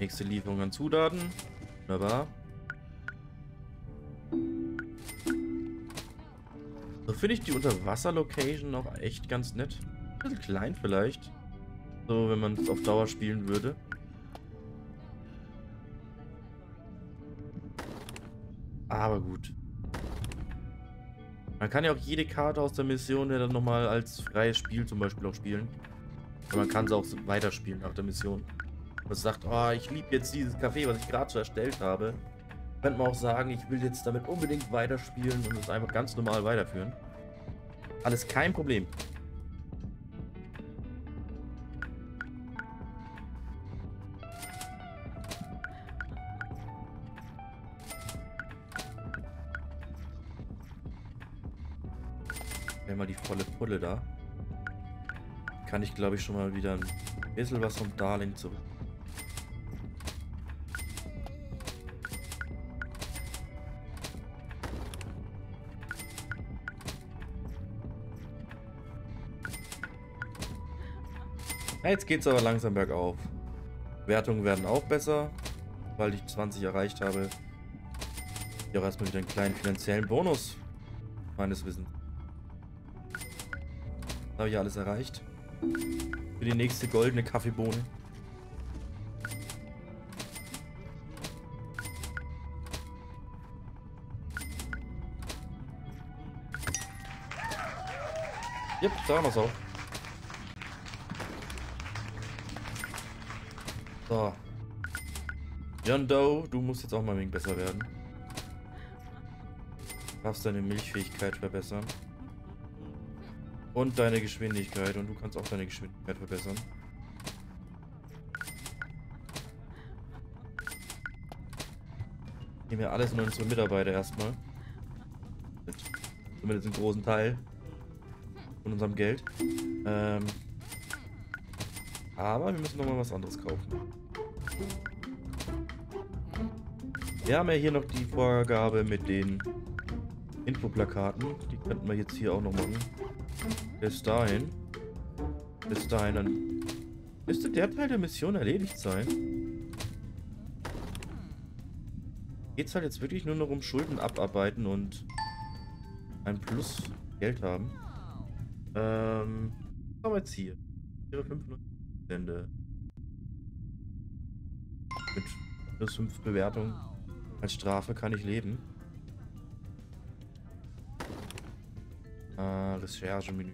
Nächste Lieferung an Zutaten. Wunderbar. So finde ich die Unterwasser-Location noch echt ganz nett. Ein bisschen klein vielleicht. So, wenn man es auf Dauer spielen würde. Aber gut. Man kann ja auch jede Karte aus der Mission ja dann nochmal als freies Spiel zum Beispiel auch spielen. Aber man kann es auch weiterspielen nach der Mission. Das sagt, oh, ich liebe jetzt dieses Café, was ich gerade so erstellt habe. Könnte man auch sagen, ich will jetzt damit unbedingt weiterspielen und es einfach ganz normal weiterführen. Alles kein Problem. Wenn mal die volle Pulle da. Kann ich, glaube ich, schon mal wieder ein bisschen was vom Darling zurück. Jetzt geht es aber langsam bergauf. Wertungen werden auch besser. Weil ich 20 erreicht habe, ich auch erstmal wieder einen kleinen finanziellen Bonus. Meines Wissens. Das habe ich alles erreicht. Für die nächste goldene Kaffeebohne. Jupp, da haben wir es auch. So. John Doe, du musst jetzt auch mal ein wenig besser werden. Du darfst deine Milchfähigkeit verbessern. Und deine Geschwindigkeit. Und du kannst auch deine Geschwindigkeit verbessern. Nehmen wir alles und unsere Mitarbeiter erstmal. Zumindest einen großen Teil von unserem Geld. Aber wir müssen nochmal was anderes kaufen. Wir haben ja hier noch die Vorgabe mit den Infoplakaten. Die könnten wir jetzt hier auch noch machen. Bis dahin, dann müsste der Teil der Mission erledigt sein. Geht's halt jetzt wirklich nur noch um Schulden abarbeiten und ein Plus Geld haben. Was haben wir jetzt hier? Ihre 500 Stände. Mit plus 5 Bewertungen als Strafe kann ich leben. Recherche-Menü.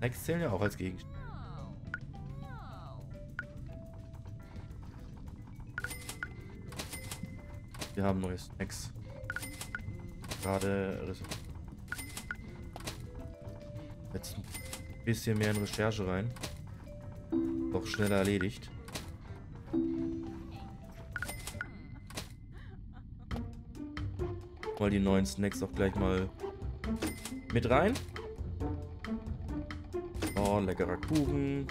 Next zählen ja auch als Gegenstand. Wir haben neue Snacks. Gerade jetzt ein bisschen mehr in Recherche rein. Doch schneller erledigt. Mal die neuen Snacks auch gleich mal mit rein. Oh, leckerer Kuchen.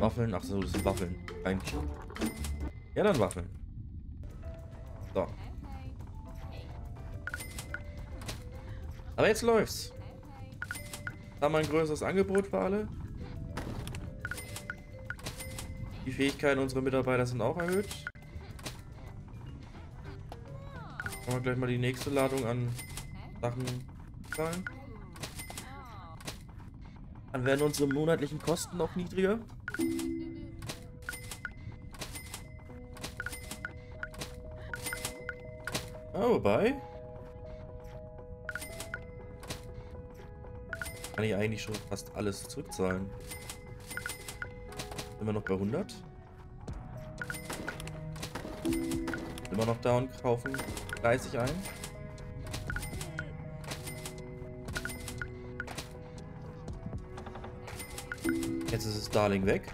Waffeln. Ach so, das sind Waffeln. Eigentlich. Ja, dann Waffeln. So. Aber jetzt läuft's. Haben wir ein größeres Angebot für alle. Die Fähigkeiten unserer Mitarbeiter sind auch erhöht. Kann man gleich mal die nächste Ladung an Sachen zahlen. Dann werden unsere monatlichen Kosten auch niedriger. Oh, wobei. Kann ich eigentlich schon fast alles zurückzahlen. Immer noch bei 100. Immer noch da und kaufen 30 ein. Jetzt ist es Darling weg.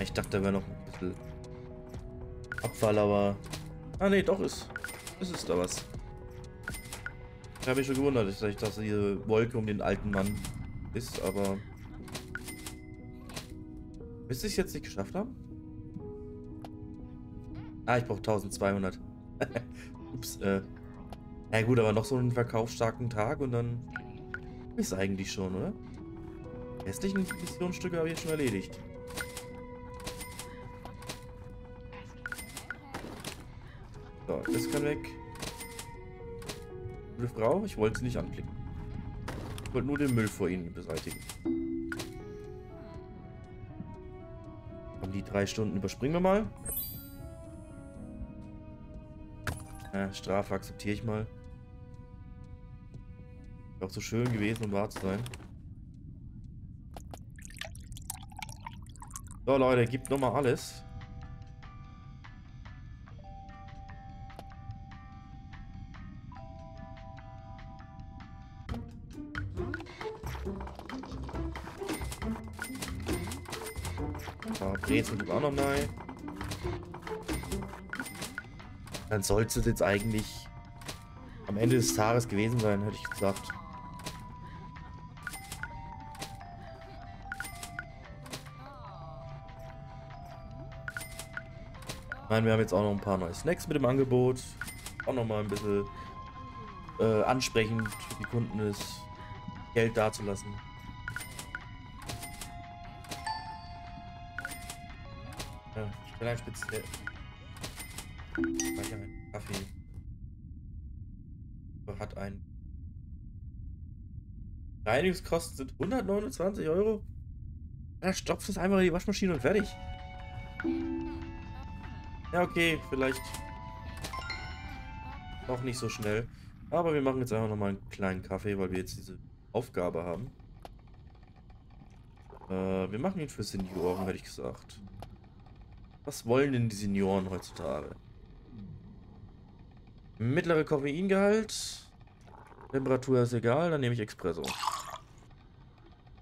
Ich dachte, da wäre noch ein bisschen Abfall, aber... Ah ne, doch ist da was. Ich habe mich schon gewundert, dass diese Wolke um den alten Mann ist, aber... Bis ich es jetzt nicht geschafft habe? Ah, ich brauche 1200. Ups, Na gut, aber noch so einen verkaufsstarken Tag und dann... Ist eigentlich schon, oder? Die restlichen Missionsstücke habe ich jetzt schon erledigt. So, das kann weg. Gute Frau, ich wollte sie nicht anklicken. Ich wollte nur den Müll vor ihnen beseitigen. Und die 3 Stunden überspringen wir mal. Strafe akzeptiere ich mal. Ist auch so schön gewesen, um wahr zu sein. So Leute, gibt nochmal alles. Brezel gibt auch noch neu. Dann sollte es jetzt eigentlich am Ende des Tages gewesen sein, hätte ich gesagt. Nein, wir haben jetzt auch noch ein paar neue Snacks mit dem Angebot. Auch noch mal ein bisschen ansprechend für die Kunden ist, Geld dazulassen. Klein speziell. Speicher einen Kaffee. Hat einen. Reinigungskosten sind 129 Euro. Dann stopfst du es einmal in die Waschmaschine und fertig. Ja, okay, vielleicht noch nicht so schnell. Aber wir machen jetzt einfach nochmal einen kleinen Kaffee, weil wir jetzt diese Aufgabe haben. Wir machen ihn für Senioren, hätte ich gesagt. Was wollen denn die Senioren heutzutage? Mittlerer Koffeingehalt. Temperatur ist egal, dann nehme ich Espresso.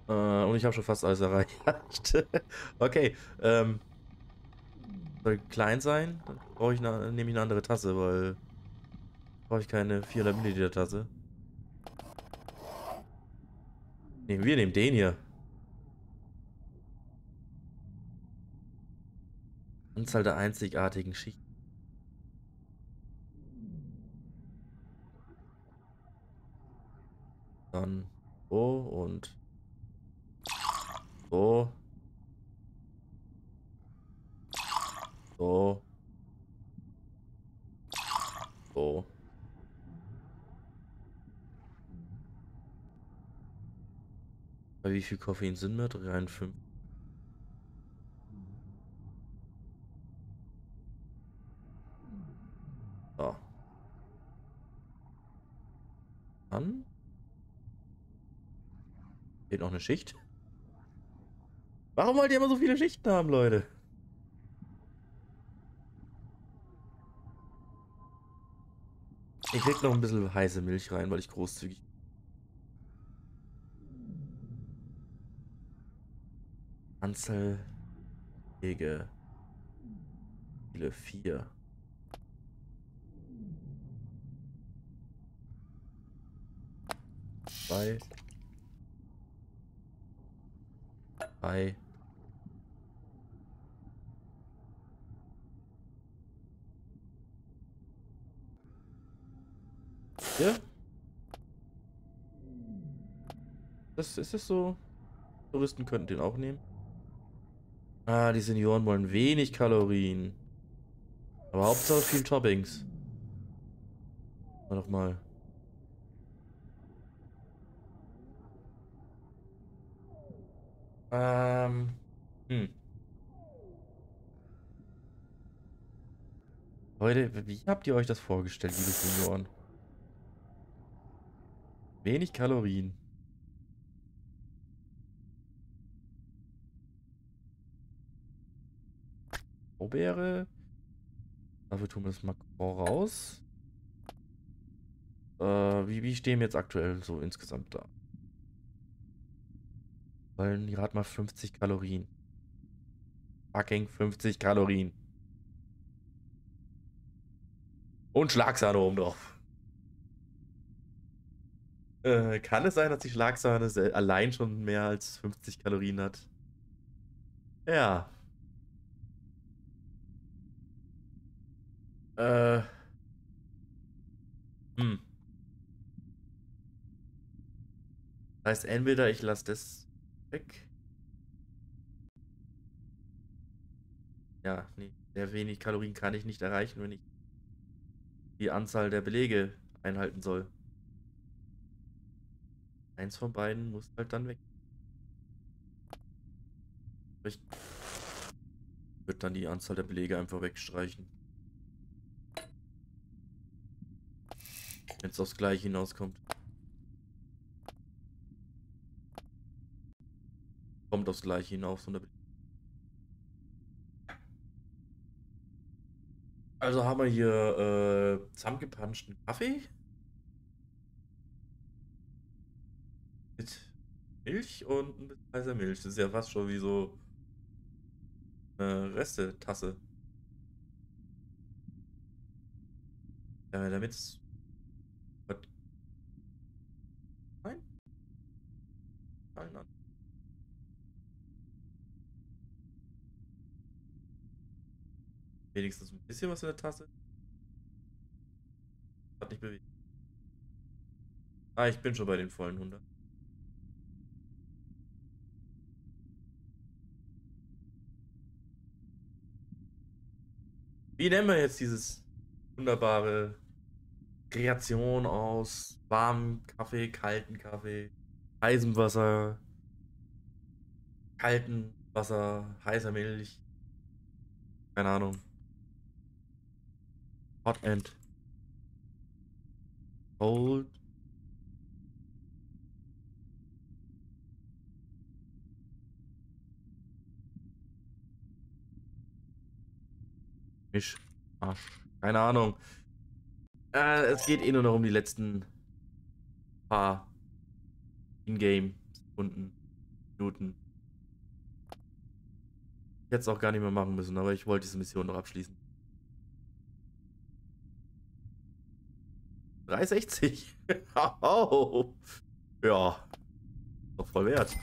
Und ich habe schon fast alles erreicht. Okay, soll klein sein, dann brauche ich nehme ich eine andere Tasse, weil brauche ich keine 400 Milliliter Tasse. Wir nehmen den hier. Anzahl der einzigartigen Schichten. Dann so und so. So. So. Wie viel Koffein sind wir? 3,5. So. Dann. Geht noch eine Schicht. Warum wollt ihr immer so viele Schichten haben, Leute? Ich krieg noch ein bisschen heiße Milch rein, weil ich großzügig bin. Anzahl Wege. Viele 4. Zwei. Drei. Ja. Das ist es so. Touristen könnten den auch nehmen. Ah, die Senioren wollen wenig Kalorien. Aber Hauptsache viel Toppings. Mal doch mal. Leute, wie habt ihr euch das vorgestellt, liebe Senioren? Wenig Kalorien. Beere. Dafür tun wir das Makro raus. Wie stehen wir jetzt aktuell so insgesamt da? Wollen gerade mal 50 Kalorien. Fucking 50 Kalorien. Und Schlagsahne oben drauf. Kann es sein, dass die Schlagsahne allein schon mehr als 50 Kalorien hat? Ja. Das heißt, entweder ich lasse das weg. Ja, nee, sehr wenig Kalorien kann ich nicht erreichen, wenn ich die Anzahl der Belege einhalten soll. Eins von beiden muss halt dann weg. Ich würde dann die Anzahl der Belege einfach wegstreichen. Jetzt aufs Gleiche hinauskommt. Kommt aufs Gleiche hinaus. Also haben wir hier zusammengepanschten Kaffee. Mit Milch und ein bisschen heißer Milch. Das ist ja fast schon wie so eine Reste-Tasse. Ja, damit. An. Wenigstens ein bisschen was in der Tasse. Hat nicht bewegt. Ah, ich bin schon bei den vollen 100. Wie nennen wir jetzt dieses wunderbare Kreation aus warmem Kaffee, kalten Kaffee? Eisenwasser, kalten Wasser, heißer Milch, keine Ahnung. Hot and cold. Misch, Arsch, keine Ahnung. Es geht eh nur noch um die letzten paar In-Game-Sekunden, Minuten. Ich hätte es auch gar nicht mehr machen müssen, aber ich wollte diese Mission noch abschließen. 360. Oh. Ja. Doch voll wert.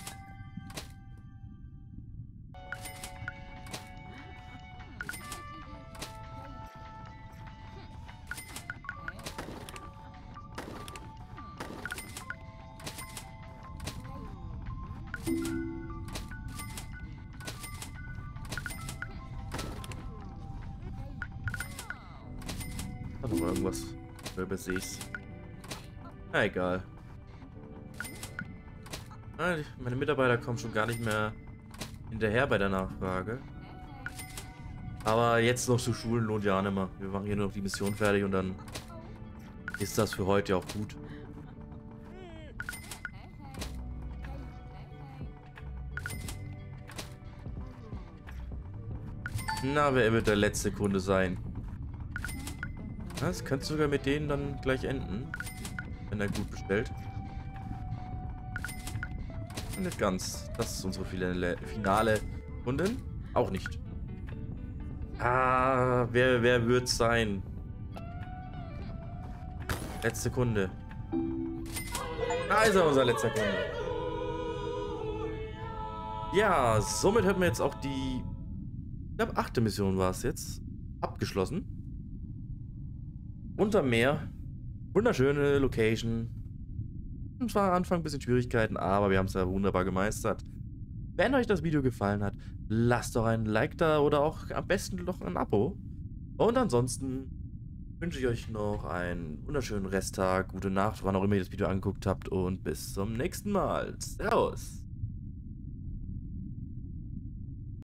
Hat noch irgendwas. Übersehe ich's. Na egal. Meine Mitarbeiter kommen schon gar nicht mehr hinterher bei der Nachfrage. Aber jetzt noch zu schulen lohnt ja nicht mehr. Wir machen hier nur noch die Mission fertig und dann ist das für heute auch gut. Na, wer wird der letzte Kunde sein? Das könnte sogar mit denen dann gleich enden, wenn er gut bestellt. Nicht ganz. Das ist unsere finale Kundin. Auch nicht. Ah, wer wird's sein? Letzte Kunde. Da ist er, unser letzter Kunde. Ja, somit hätten wir jetzt auch die, ich glaube, 8. Mission war es jetzt, abgeschlossen. Unter Meer, wunderschöne Location. Und zwar am Anfang ein bisschen Schwierigkeiten, aber wir haben es ja wunderbar gemeistert. Wenn euch das Video gefallen hat, lasst doch ein Like da oder auch am besten noch ein Abo. Und ansonsten wünsche ich euch noch einen wunderschönen Resttag, gute Nacht, wann auch immer ihr das Video angeguckt habt und bis zum nächsten Mal. Servus!